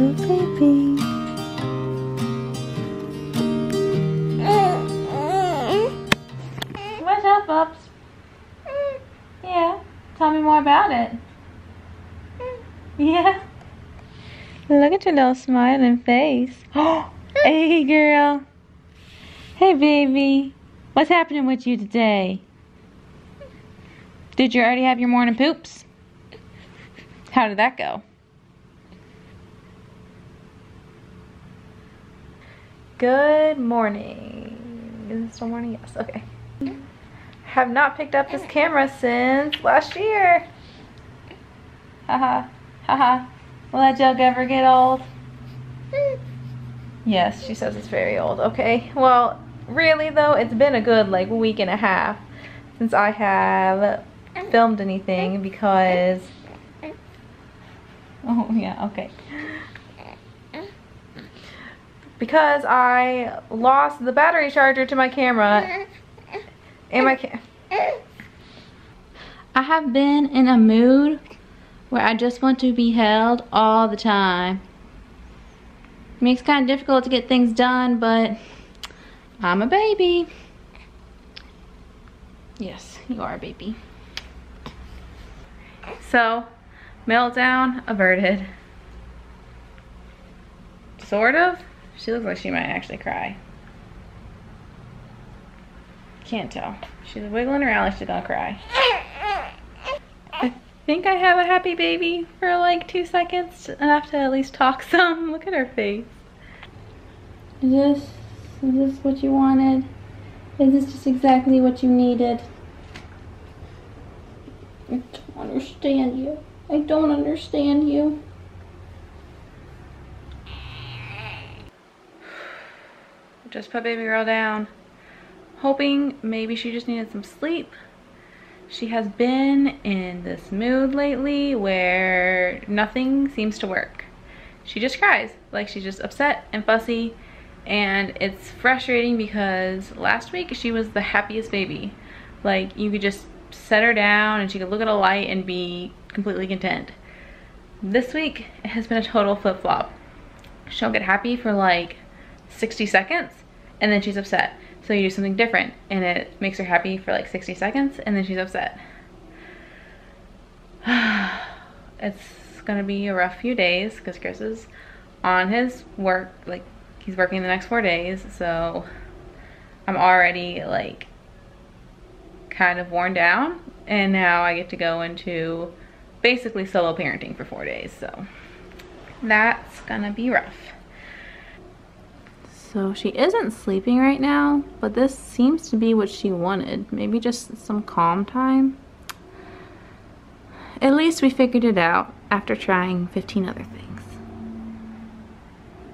little baby. What's up, Bubs? Yeah, tell me more about it. Yeah. Look at your little smiling face. Oh, hey girl. Hey baby. What's happening with you today? Did you already have your morning poops? How did that go? Good morning. Is it still morning? Yes, okay. Have not picked up this camera since last year. Haha. Haha. Will that joke ever get old? Yes, she says it's very old. Okay. Well, really though, it's been a good like week and a half since I have filmed anything because... Oh, yeah, okay. Because I lost the battery charger to my camera. And I have been in a mood where I just want to be held all the time. It makes it kind of difficult to get things done, but I'm a baby. Yes, you are a baby. So, meltdown averted. Sort of. She looks like she might actually cry. Can't tell. She's wiggling around like she's gonna cry. I think I have a happy baby for like 2 seconds, enough to at least talk some. Look at her face. Is this what you wanted? Is this just exactly what you needed? I don't understand you. I don't understand you. Just put baby girl down. Hoping maybe she just needed some sleep. She has been in this mood lately where nothing seems to work. She just cries, like she's just upset and fussy, and it's frustrating because last week she was the happiest baby. Like you could just set her down and she could look at a light and be completely content. This week it has been a total flip-flop. She'll get happy for like 60 seconds and then she's upset. So you do something different and it makes her happy for like 60 seconds and then she's upset. It's gonna be a rough few days because Chris is on his work, like he's working the next 4 days, so I'm already like kind of worn down, and now I get to go into basically solo parenting for 4 days, so that's gonna be rough. So she isn't sleeping right now, but this seems to be what she wanted. Maybe just some calm time. At least we figured it out after trying 15 other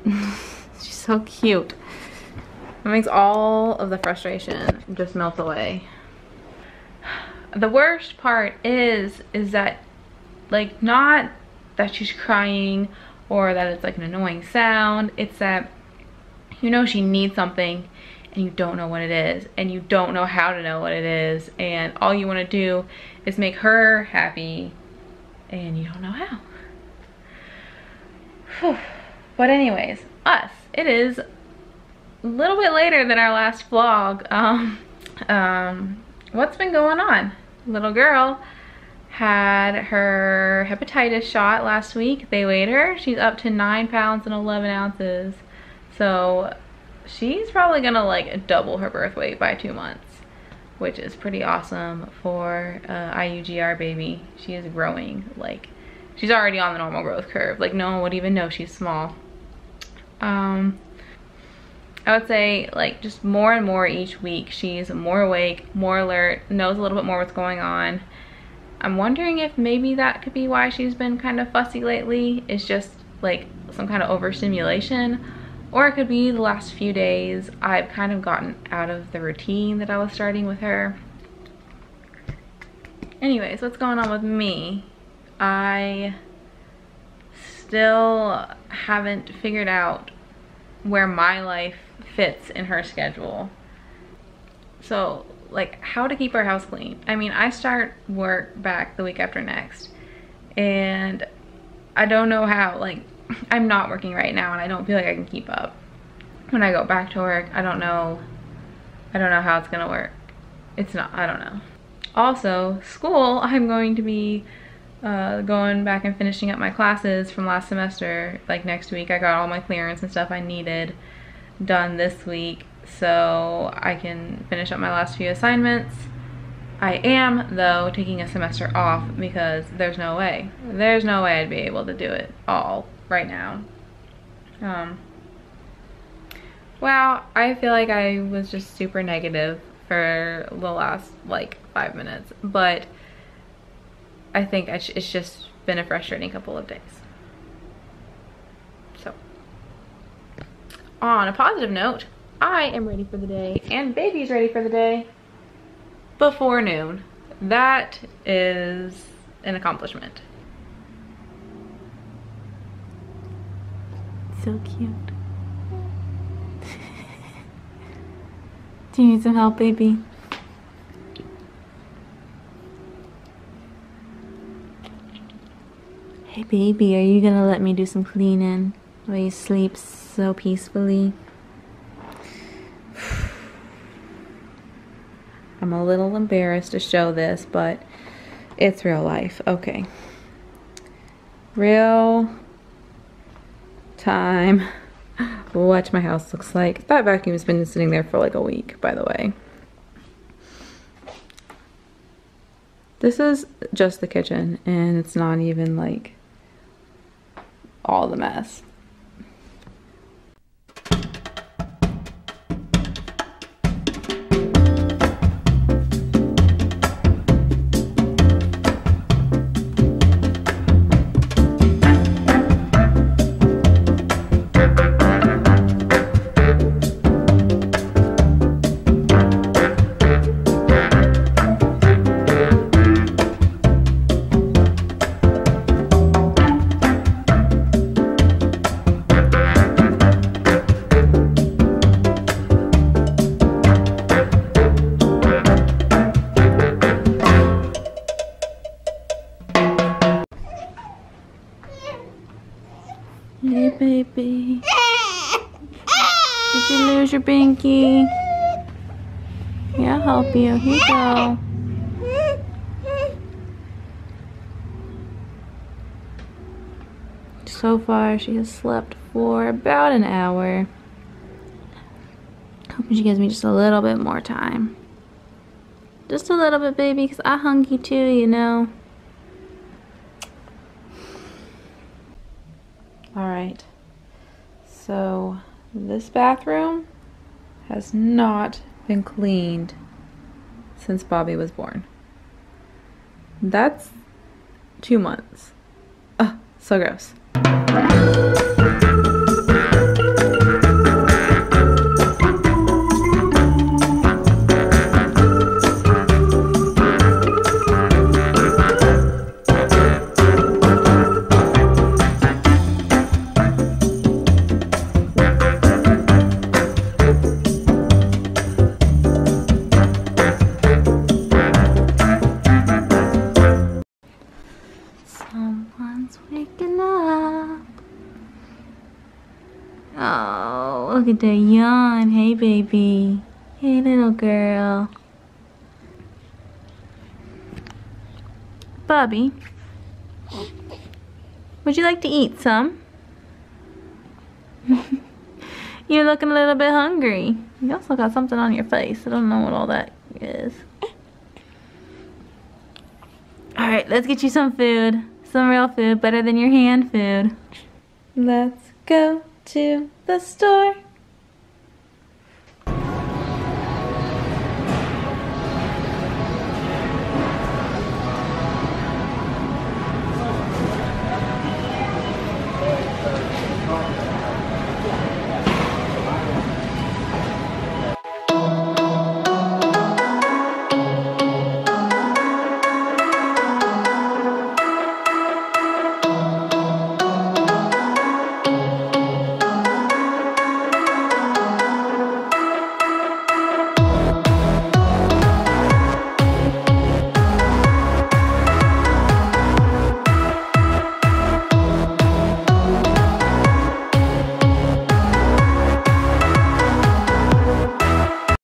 things. She's so cute. It makes all of the frustration just melt away. The worst part is that, like, not that she's crying or that it's like an annoying sound. It's that you know she needs something and you don't know what it is and you don't know how to know what it is, and all you want to do is make her happy and you don't know how. Whew. But anyways, us. It is a little bit later than our last vlog. What's been going on? Little girl had her hepatitis shot last week. They weighed her. She's up to 9 pounds and 11 ounces. So she's probably gonna like double her birth weight by 2 months, which is pretty awesome for IUGR baby. She is growing, like she's already on the normal growth curve. Like no one would even know she's small. I would say like just more and more each week, she's more awake, more alert, knows a little bit more what's going on. I'm wondering if maybe that could be why she's been kind of fussy lately. It's just like some kind of overstimulation. Or it could be the last few days I've kind of gotten out of the routine that I was starting with her. Anyways, what's going on with me? I still haven't figured out where my life fits in her schedule. So, like, how to keep our house clean. I mean, I start work back the week after next, and I don't know how, like, I'm not working right now and I don't feel like I can keep up. When I go back to work, I don't know how it's gonna work. I don't know. Also, school, I'm going to be going back and finishing up my classes from last semester, like next week. I got all my clearance and stuff I needed done this week, so I can finish up my last few assignments. I am, though, taking a semester off because there's no way I'd be able to do it all right now. Wow, I feel like I was just super negative for the last like 5 minutes, but I think it's just been a frustrating couple of days. So, on a positive note, I am ready for the day, and baby's ready for the day before noon. That is an accomplishment. So cute. Do you need some help, baby? Hey baby, are you gonna let me do some cleaning while you sleep so peacefully? I'm a little embarrassed to show this, but it's real life. Okay. Real time. Watch my house looks like. That vacuum has been sitting there for like a week, by the way. This is just the kitchen, and it's not even like all the mess. Hey baby, did you lose your binky? Yeah, I'll help you. Here you go. So far she has slept for about an hour. Hoping she gives me just a little bit more time. Just a little bit, baby, because I'm hungry too, you know. Alright, so this bathroom has not been cleaned since Bobbi was born. That's 2 months. Ugh, so gross. Look at that yawn. Hey baby. Hey little girl. Bobbi, would you like to eat some? You're looking a little bit hungry. You also got something on your face. I don't know what all that is. Alright, let's get you some food. Some real food, better than your hand food. Let's go to the store.